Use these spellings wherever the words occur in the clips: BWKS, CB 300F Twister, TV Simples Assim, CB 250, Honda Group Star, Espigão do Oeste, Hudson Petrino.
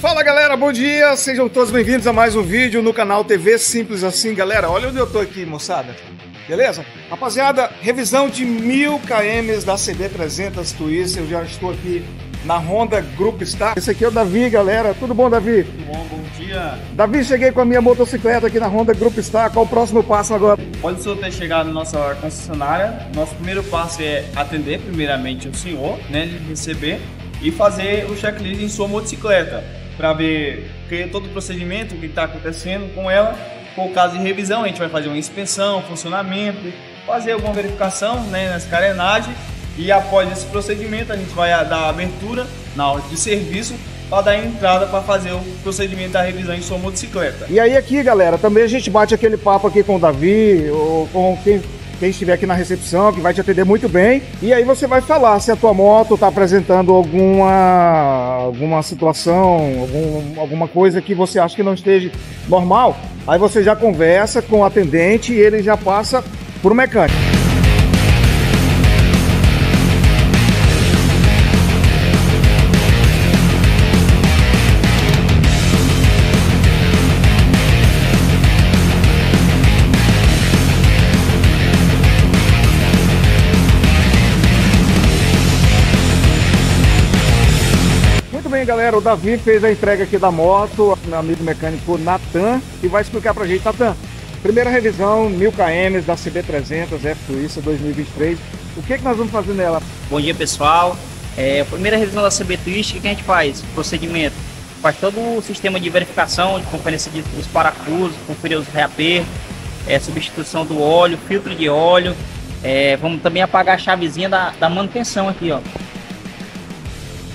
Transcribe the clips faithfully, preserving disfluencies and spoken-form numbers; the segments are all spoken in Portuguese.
Fala galera, bom dia, sejam todos bem-vindos a mais um vídeo no canal T V Simples Assim. Galera, olha onde eu tô aqui, moçada, beleza? Rapaziada, revisão de mil quilômetros da C B trezentos Twister. Eu já estou aqui na Honda Group Star. Esse aqui é o Davi, galera. Tudo bom, Davi? Tudo bom, bom dia. Davi, cheguei com a minha motocicleta aqui na Honda Group Star. Qual o próximo passo agora? Pode ser ter chegado na nossa concessionária. Nosso primeiro passo é atender primeiramente o senhor, né, receber e fazer o checklist em sua motocicleta, para ver todo o procedimento, o que está acontecendo com ela. Por caso de revisão, a gente vai fazer uma inspeção, funcionamento, fazer alguma verificação, né, nas carenagens. E após esse procedimento, a gente vai dar abertura na ordem de serviço para dar entrada para fazer o procedimento da revisão em sua motocicleta. E aí aqui, galera, também a gente bate aquele papo aqui com o Davi ou com quem, quem estiver aqui na recepção, que vai te atender muito bem. E aí você vai falar se a tua moto está apresentando alguma, alguma situação, algum, alguma coisa que você acha que não esteja normal. Aí você já conversa com o atendente e ele já passa para o mecânico. Galera, o Davi fez a entrega aqui da moto, meu amigo mecânico Natan, e vai explicar pra gente. Natan, primeira revisão, mil quilômetros da C B trezentos F Twister dois mil e vinte e três, o que, é que nós vamos fazer nela? Bom dia, pessoal. É, a primeira revisão da C B Twister, o que a gente faz? Procedimento, faz todo o sistema de verificação, de conferência dos parafusos, conferir os reapertos, é, substituição do óleo, filtro de óleo, é, vamos também apagar a chavezinha da, da manutenção aqui, ó.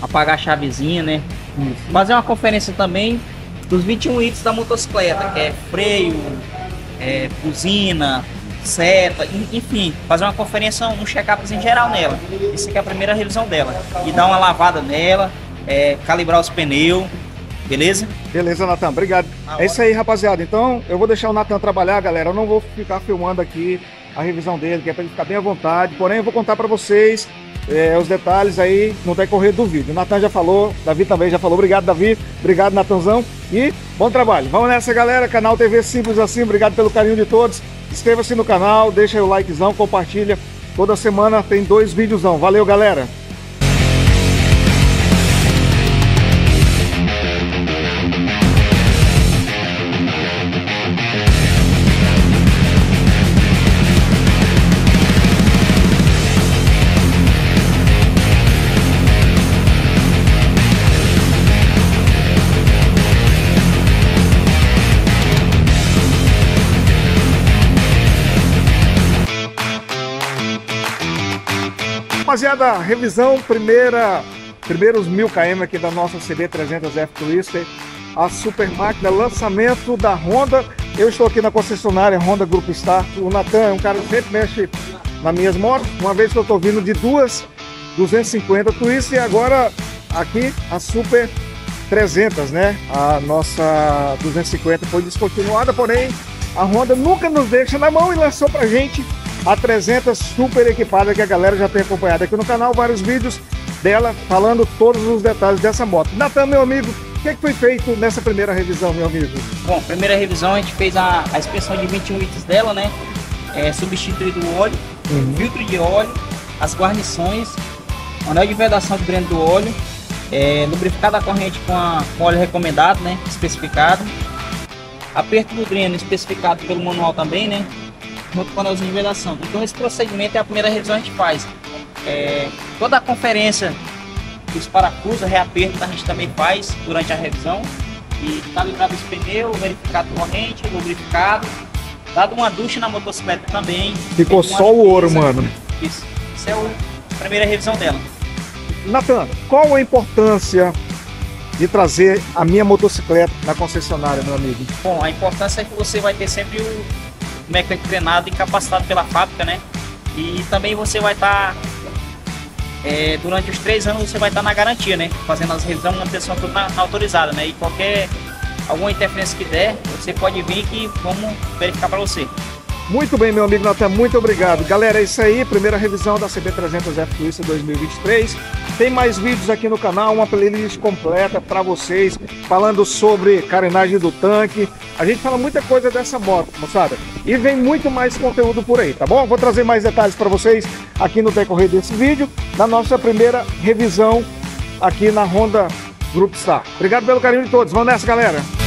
Apagar a chavezinha, né? Isso. Fazer uma conferência também dos vinte e um itens da motocicleta, que é freio, é, buzina, seta, enfim, fazer uma conferência, um check-up em geral nela. Essa aqui é a primeira revisão dela. E dar uma lavada nela, é, calibrar os pneus, beleza? Beleza, Natan, obrigado. Ah, é isso aí, rapaziada. Então, eu vou deixar o Natan trabalhar, galera. Eu não vou ficar filmando aqui a revisão dele, que é para ele ficar bem à vontade. Porém, eu vou contar para vocês É, os detalhes aí no decorrer do vídeo. O Natan já falou, Davi também já falou. Obrigado, Davi. Obrigado, Natanzão. E bom trabalho. Vamos nessa, galera. Canal T V Simples Assim. Obrigado pelo carinho de todos. Inscreva-se no canal, deixa aí o likezão, compartilha. Toda semana tem dois videozão. Valeu, galera. Rapaziada, revisão, primeira, primeiros mil quilômetros aqui da nossa C B trezentos F Twister, a super máquina, lançamento da Honda. Eu estou aqui na concessionária Honda Group Star. O Natan é um cara que sempre mexe nas minhas motos. Uma vez que eu estou vindo de duas duzentos e cinquenta Twister e agora aqui a super trezentos, né? A nossa duzentos e cinquenta foi descontinuada, porém a Honda nunca nos deixa na mão e lançou pra gente a trezentos super equipada, que a galera já tem acompanhado aqui no canal, vários vídeos dela falando todos os detalhes dessa moto. Natan, meu amigo, o que, é que foi feito nessa primeira revisão, meu amigo? Bom, primeira revisão a gente fez a, a inspeção de vinte e um itens dela, né? É, substituído o óleo, uhum. filtro de óleo, as guarnições, anel de vedação do dreno do óleo, é, lubrificado a corrente com, a, com óleo recomendado, né? Especificado. Aperto do dreno especificado pelo manual também, né? Junto com o anelzinho de vedação. Então esse procedimento é a primeira revisão que a gente faz. É, toda a conferência dos parafusos, reaperto, a gente também faz durante a revisão. E calibrado os pneus, verificado corrente, lubrificado, dado uma ducha na motocicleta também. Ficou só o ouro, mano. Isso, isso é a primeira revisão dela. Natan, qual a importância de trazer a minha motocicleta na concessionária, meu amigo? Bom, a importância é que você vai ter sempre o mecânico treinado e capacitado pela fábrica, né? E também você vai estar tá, é, durante os três anos você vai estar tá na garantia, né? Fazendo as revisões, manutenção tudo na, na autorizada, né? E qualquer alguma interferência que der, você pode vir que vamos verificar para você. Muito bem, meu amigo Natan, muito obrigado. Galera, é isso aí, primeira revisão da C B trezentos F Twister dois mil e vinte e três. Tem mais vídeos aqui no canal, uma playlist completa para vocês, falando sobre carenagem do tanque. A gente fala muita coisa dessa moto, moçada. E vem muito mais conteúdo por aí, tá bom? Vou trazer mais detalhes para vocês aqui no decorrer desse vídeo, na nossa primeira revisão aqui na Honda Group Star. Obrigado pelo carinho de todos. Vamos nessa, galera!